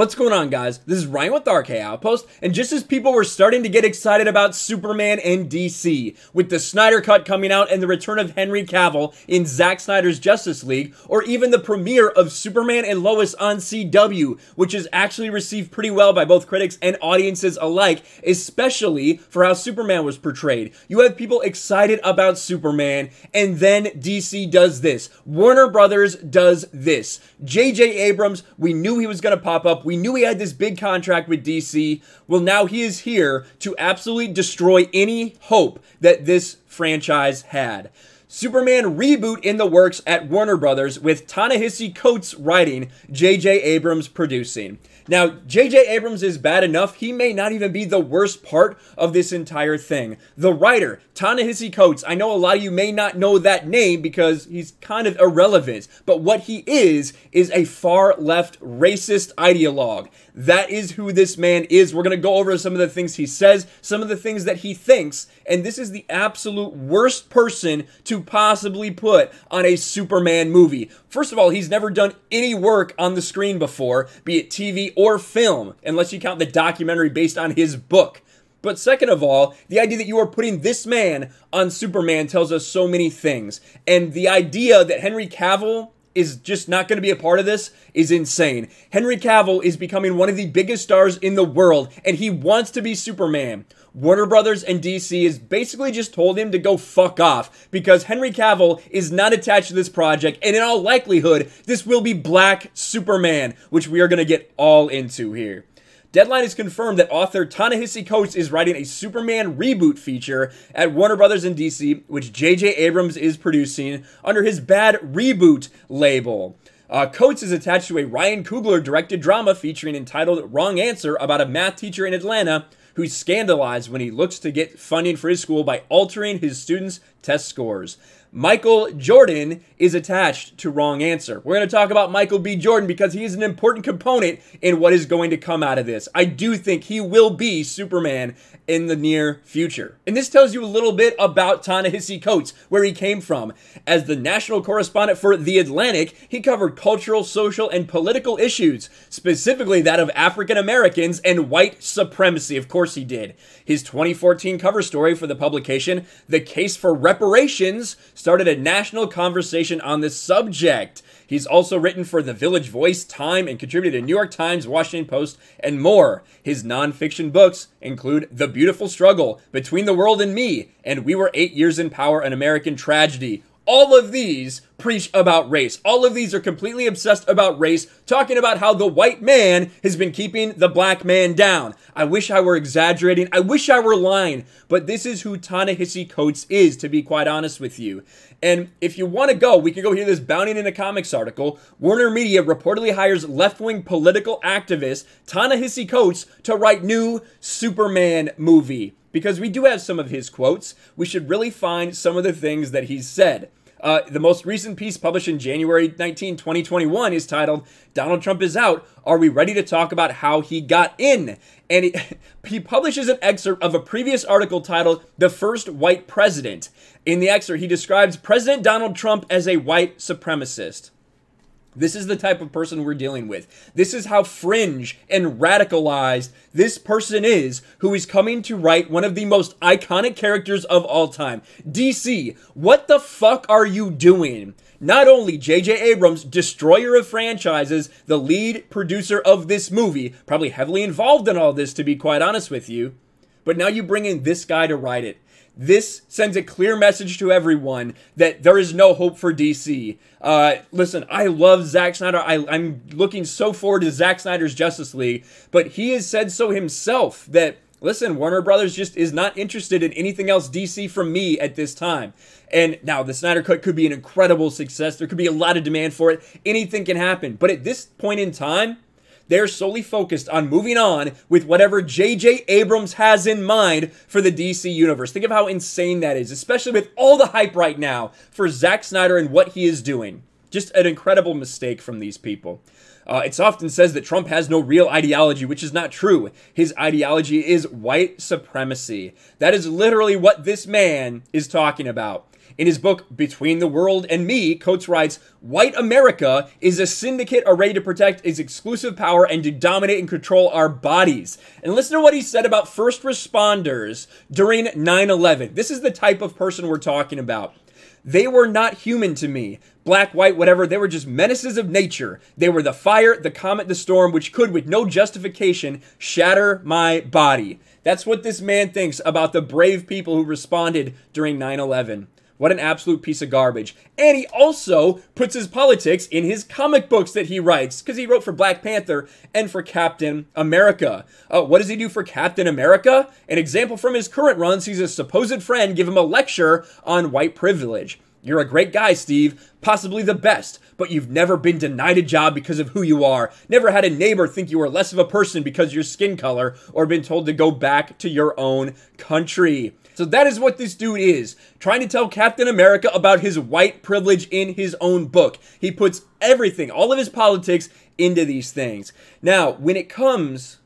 What's going on, guys? This is Ryan with RK Outpost, and just as people were starting to get excited about Superman and DC, with the Snyder Cut coming out and the return of Henry Cavill in Zack Snyder's Justice League, or even the premiere of Superman and Lois on CW, which is actually received pretty well by both critics and audiences alike, especially for how Superman was portrayed. You have people excited about Superman, and then DC does this. Warner Brothers does this. J.J. Abrams, we knew he was going to pop up. We knew he had this big contract with DC. Well, now he is here to absolutely destroy any hope that this franchise had. Superman reboot in the works at Warner Brothers with Ta-Nehisi Coates writing, J.J. Abrams producing. Now, J.J. Abrams is bad enough, he may not even be the worst part of this entire thing. The writer, Ta-Nehisi Coates, I know a lot of you may not know that name because he's kind of irrelevant, but what he is a far-left racist ideologue. That is who this man is. We're going to go over some of the things he says, some of the things that he thinks, and this is the absolute worst person to possibly put on a Superman movie. First of all, he's never done any work on the screen before, be it TV or film, unless you count the documentary based on his book. But second of all, the idea that you are putting this man on Superman tells us so many things. And the idea that Henry Cavill is just not going to be a part of this is insane. Henry Cavill is becoming one of the biggest stars in the world, and he wants to be Superman. Warner Brothers and DC has basically just told him to go fuck off because Henry Cavill is not attached to this project, and in all likelihood, this will be Black Superman, which we are going to get all into here. Deadline has confirmed that author Ta-Nehisi Coates is writing a Superman reboot feature at Warner Brothers in DC, which J.J. Abrams is producing under his Bad Reboot label. Coates is attached to a Ryan Coogler-directed drama featuring entitled Wrong Answer about a math teacher in Atlanta who's scandalized when he looks to get funding for his school by altering his students' test scores. Michael Jordan is attached to Wrong Answer. We're going to talk about Michael B. Jordan because he is an important component in what is going to come out of this. I do think he will be Superman in the near future. And this tells you a little bit about Ta-Nehisi Coates, where he came from. As the national correspondent for The Atlantic, he covered cultural, social, and political issues, specifically that of African Americans and white supremacy. Of course he did. His 2014 cover story for the publication, The Case for Reparations, started a national conversation on this subject. He's also written for The Village Voice, Time, and contributed to New York Times, Washington Post, and more. His nonfiction books include The Beautiful Struggle, Between the World and Me, and We Were 8 Years in Power, An American Tragedy. All of these preach about race. All of these are completely obsessed about race, talking about how the white man has been keeping the black man down. I wish I were exaggerating. I wish I were lying. But this is who Ta-Nehisi Coates is, to be quite honest with you. And if you want to go, we can go hear this Bounding in the Comics article. WarnerMedia reportedly hires left-wing political activist Ta-Nehisi Coates to write new Superman movie. Because we do have some of his quotes. We should really find some of the things that he's said. The most recent piece published in January 19, 2021 is titled, Donald Trump is out. Are we ready to talk about how he got in? And he publishes an excerpt of a previous article titled, The First White President. In the excerpt, he describes President Donald Trump as a white supremacist. This is the type of person we're dealing with. This is how fringe and radicalized this person is who is coming to write one of the most iconic characters of all time. DC, what the fuck are you doing? Not only J.J. Abrams, destroyer of franchises, the lead producer of this movie, probably heavily involved in all this, to be quite honest with you, but now you bring in this guy to write it. This sends a clear message to everyone that there is no hope for DC. Listen, I love Zack Snyder. I'm looking so forward to Zack Snyder's Justice League, but he has said so himself that, listen, Warner Brothers just is not interested in anything else DC from me at this time. And now the Snyder Cut could be an incredible success. There could be a lot of demand for it. Anything can happen. But at this point in time, they're solely focused on moving on with whatever J.J. Abrams has in mind for the DC universe. Think of how insane that is, especially with all the hype right now for Zack Snyder and what he is doing. Just an incredible mistake from these people. It's often says that Trump has no real ideology, which is not true. His ideology is white supremacy. That is literally what this man is talking about. In his book, Between the World and Me, Coates writes, "White America is a syndicate array to protect its exclusive power and to dominate and control our bodies." And listen to what he said about first responders during 9/11. This is the type of person we're talking about. "They were not human to me. Black, white, whatever, they were just menaces of nature. They were the fire, the comet, the storm, which could, with no justification, shatter my body." That's what this man thinks about the brave people who responded during 9/11. What an absolute piece of garbage. And he also puts his politics in his comic books that he writes, because he wrote for Black Panther and for Captain America. What does he do for Captain America? An example from his current runs, he's a supposed friend, give him a lecture on white privilege. "You're a great guy, Steve, possibly the best, but you've never been denied a job because of who you are, never had a neighbor think you were less of a person because of your skin color, or been told to go back to your own country." So that is what this dude is, trying to tell Captain America about his white privilege in his own book. He puts everything, all of his politics, into these things. Now, when it comes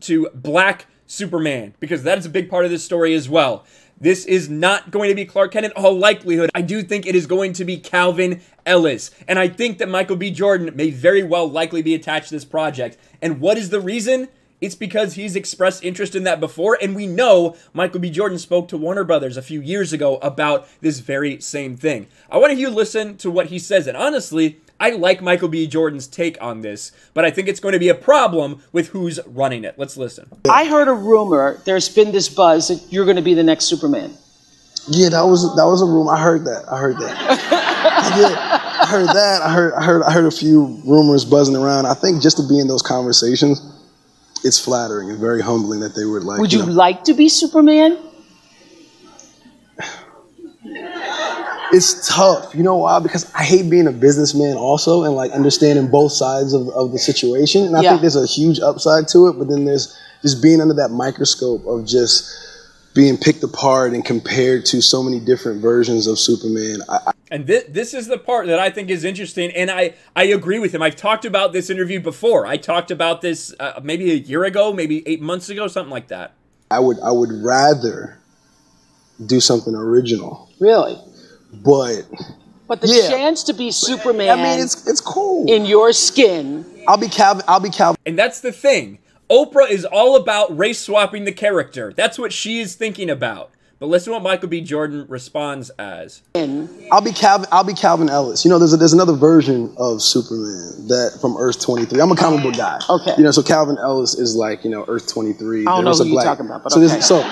to Black Superman, because that is a big part of this story as well, this is not going to be Clark Kent in all likelihood. I do think it is going to be Calvin Ellis. And I think that Michael B. Jordan may very well likely be attached to this project. And what is the reason? It's because he's expressed interest in that before, and we know Michael B. Jordan spoke to Warner Brothers a few years ago about this very same thing. I want you to listen to what he says, and honestly, I like Michael B. Jordan's take on this, but I think it's going to be a problem with who's running it. Let's listen. I heard a rumor, there's been this buzz that you're going to be the next Superman. Yeah, that was a rumor. I heard that. I did. I heard that. I heard a few rumors buzzing around. I think just to be in those conversations, it's flattering and very humbling that they would like. Would you like to be Superman? It's tough, you know why? Because I hate being a businessman also, and like understanding both sides of the situation. And I think there's a huge upside to it, but then there's just being under that microscope of just being picked apart and compared to so many different versions of Superman. And this is the part that I think is interesting, and I agree with him. I've talked about this interview before. I talked about this maybe a year ago, maybe 8 months ago, something like that. I would rather do something original. Really? But the chance to be Superman, I mean, it's cool. In your skin. I'll be Calvin. And that's the thing. Oprah is all about race swapping the character. That's what she is thinking about. But listen to what Michael B. Jordan responds as. I'll be Calvin Ellis. You know, there's another version of Superman that from Earth 23. I'm a comic book guy. Okay. You know, so Calvin Ellis is like, you know, Earth 23. I don't know who you're talking about, but okay.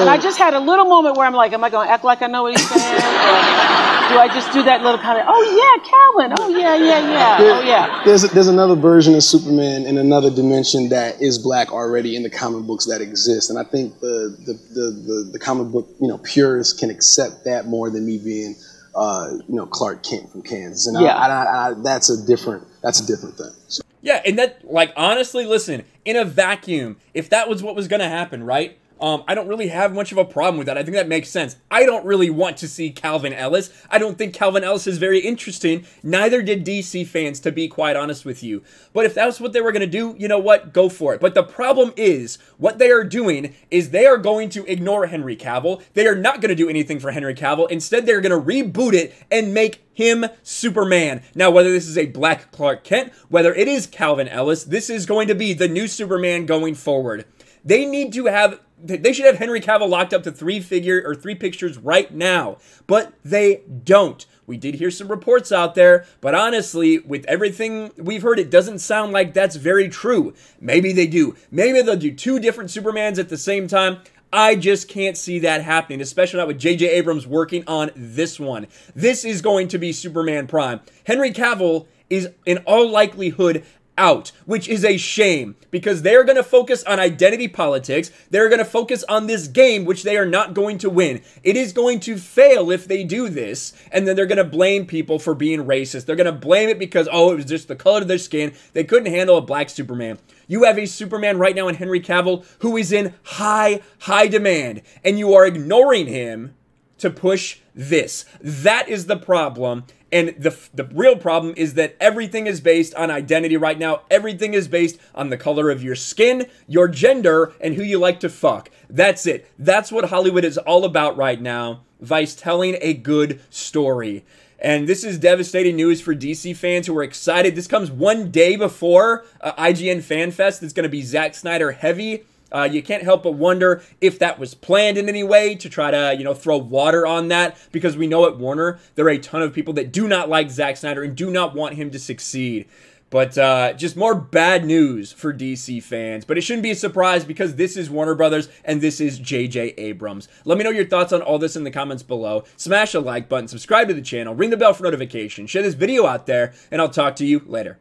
And I just had a little moment where I'm like, am I going to act like I know what he's saying? Or do I just do that little kind of, oh yeah, Calvin, oh yeah. There's another version of Superman in another dimension that is Black already in the comic books that exist. And I think the comic book, you know, purists can accept that more than me being, you know, Clark Kent from Kansas. And yeah. That's a different thing. So. Yeah, and that, like, honestly, listen, in a vacuum, if that was what was going to happen, right? I don't really have much of a problem with that. I think that makes sense. I don't really want to see Calvin Ellis. I don't think Calvin Ellis is very interesting. Neither did DC fans, to be quite honest with you. But if that's what they were going to do, you know what? Go for it. But the problem is, what they are doing is they are going to ignore Henry Cavill. They are not going to do anything for Henry Cavill. Instead, they're going to reboot it and make him Superman. Now, whether this is a Black Clark Kent, whether it is Calvin Ellis, this is going to be the new Superman going forward. They need to have... They should have Henry Cavill locked up to three pictures right now, but they don't. We did hear some reports out there, but honestly, with everything we've heard, it doesn't sound like that's very true. Maybe they do. Maybe they'll do two different Supermans at the same time. I just can't see that happening, especially not with J.J. Abrams working on this one. This is going to be Superman Prime. Henry Cavill is, in all likelihood, out, which is a shame, because they're going to focus on identity politics. They're going to focus on this game, which they are not going to win. It is going to fail if they do this, and then they're going to blame people for being racist. They're going to blame it because, oh, it was just the color of their skin. They couldn't handle a Black Superman. You have a Superman right now in Henry Cavill who is in high demand, and you are ignoring him to push this. That is the problem. And the real problem is that everything is based on identity right now. Everything is based on the color of your skin, your gender, and who you like to fuck. That's it. That's what Hollywood is all about right now. Vice telling a good story. And this is devastating news for DC fans who are excited. This comes one day before IGN FanFest. It's going to be Zack Snyder heavy. You can't help but wonder if that was planned in any way to try to, you know, throw water on that, because we know at Warner there are a ton of people that do not like Zack Snyder and do not want him to succeed. But just more bad news for DC fans. But it shouldn't be a surprise, because this is Warner Brothers and this is J.J. Abrams. Let me know your thoughts on all this in the comments below. Smash the like button, subscribe to the channel, ring the bell for notifications, share this video out there, and I'll talk to you later.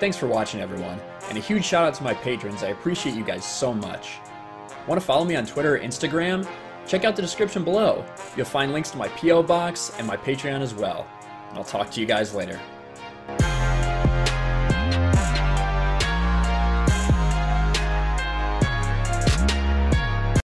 Thanks for watching, everyone. And a huge shout out to my patrons. I appreciate you guys so much. Want to follow me on Twitter or Instagram? Check out the description below. You'll find links to my P.O. box and my Patreon as well. And I'll talk to you guys later.